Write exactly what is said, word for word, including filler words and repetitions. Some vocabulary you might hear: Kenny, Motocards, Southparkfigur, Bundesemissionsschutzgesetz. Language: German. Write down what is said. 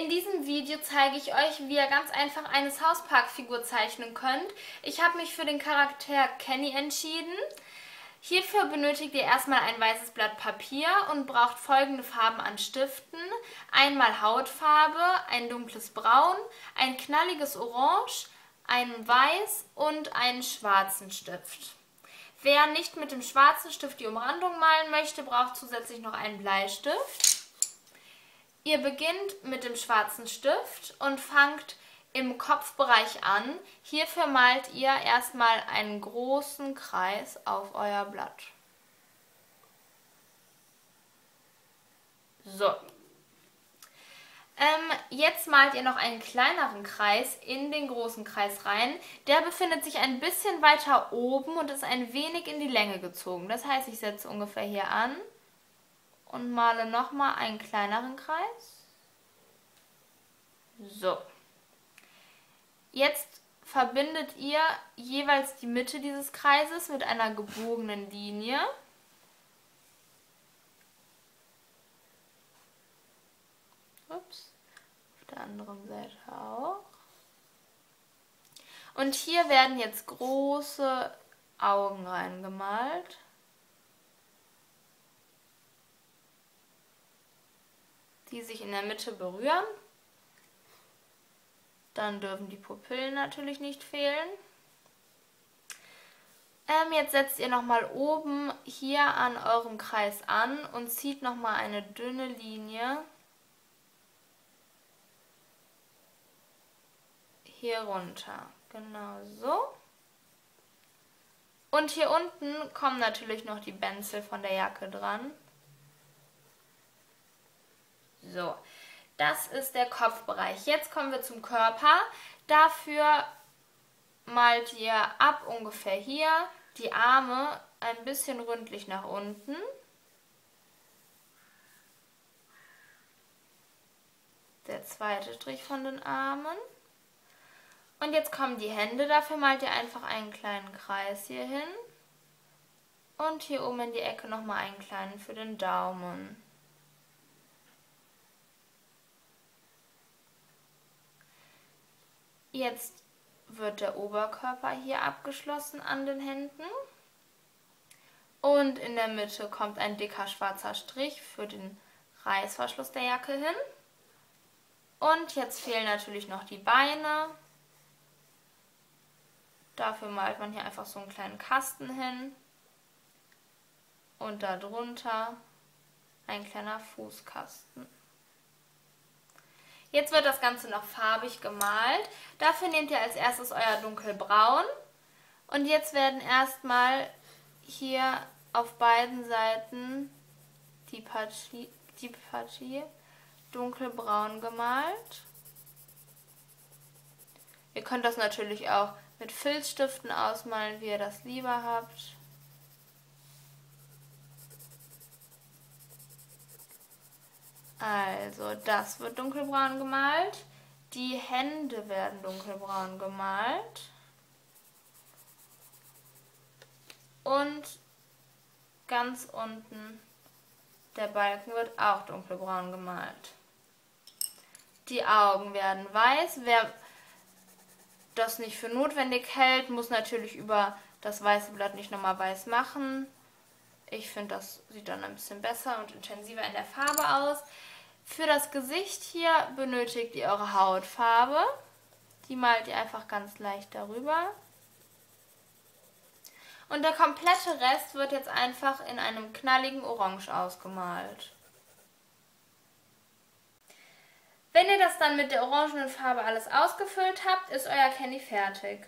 In diesem Video zeige ich euch, wie ihr ganz einfach eine South Park-Figur zeichnen könnt. Ich habe mich für den Charakter Kenny entschieden. Hierfür benötigt ihr erstmal ein weißes Blatt Papier und braucht folgende Farben an Stiften. Einmal Hautfarbe, ein dunkles Braun, ein knalliges Orange, einen Weiß und einen schwarzen Stift. Wer nicht mit dem schwarzen Stift die Umrandung malen möchte, braucht zusätzlich noch einen Bleistift. Ihr beginnt mit dem schwarzen Stift und fangt im Kopfbereich an. Hierfür malt ihr erstmal einen großen Kreis auf euer Blatt. So. Ähm, jetzt malt ihr noch einen kleineren Kreis in den großen Kreis rein. Der befindet sich ein bisschen weiter oben und ist ein wenig in die Länge gezogen. Das heißt, ich setze ungefähr hier an und male nochmal einen kleineren Kreis. So. Jetzt verbindet ihr jeweils die Mitte dieses Kreises mit einer gebogenen Linie. Ups, auf der anderen Seite auch. Und hier werden jetzt große Augen reingemalt. Die sich in der Mitte berühren. Dann dürfen die Pupillen natürlich nicht fehlen. Ähm, jetzt setzt ihr nochmal oben hier an eurem Kreis an und zieht nochmal eine dünne Linie hier runter. Genau so. Und hier unten kommen natürlich noch die Benzel von der Jacke dran. So, das ist der Kopfbereich. Jetzt kommen wir zum Körper. Dafür malt ihr ab ungefähr hier die Arme ein bisschen rundlich nach unten. Der zweite Strich von den Armen. Und jetzt kommen die Hände. Dafür malt ihr einfach einen kleinen Kreis hier hin. Und hier oben in die Ecke nochmal einen kleinen für den Daumen. Jetzt wird der Oberkörper hier abgeschlossen an den Händen und in der Mitte kommt ein dicker schwarzer Strich für den Reißverschluss der Jacke hin. Und jetzt fehlen natürlich noch die Beine. Dafür malt man hier einfach so einen kleinen Kasten hin und darunter ein kleiner Fußkasten. Jetzt wird das Ganze noch farbig gemalt. Dafür nehmt ihr als erstes euer dunkelbraun. Und jetzt werden erstmal hier auf beiden Seiten die Partie, die Partie dunkelbraun gemalt. Ihr könnt das natürlich auch mit Filzstiften ausmalen, wie ihr das lieber habt. Also, das wird dunkelbraun gemalt. Die Hände werden dunkelbraun gemalt. Und ganz unten der Balken wird auch dunkelbraun gemalt. Die Augen werden weiß. Wer das nicht für notwendig hält, muss natürlich über das weiße Blatt nicht nochmal weiß machen. Ich finde, das sieht dann ein bisschen besser und intensiver in der Farbe aus. Für das Gesicht hier benötigt ihr eure Hautfarbe. Die malt ihr einfach ganz leicht darüber. Und der komplette Rest wird jetzt einfach in einem knalligen Orange ausgemalt. Wenn ihr das dann mit der orangenen Farbe alles ausgefüllt habt, ist euer Kenny fertig.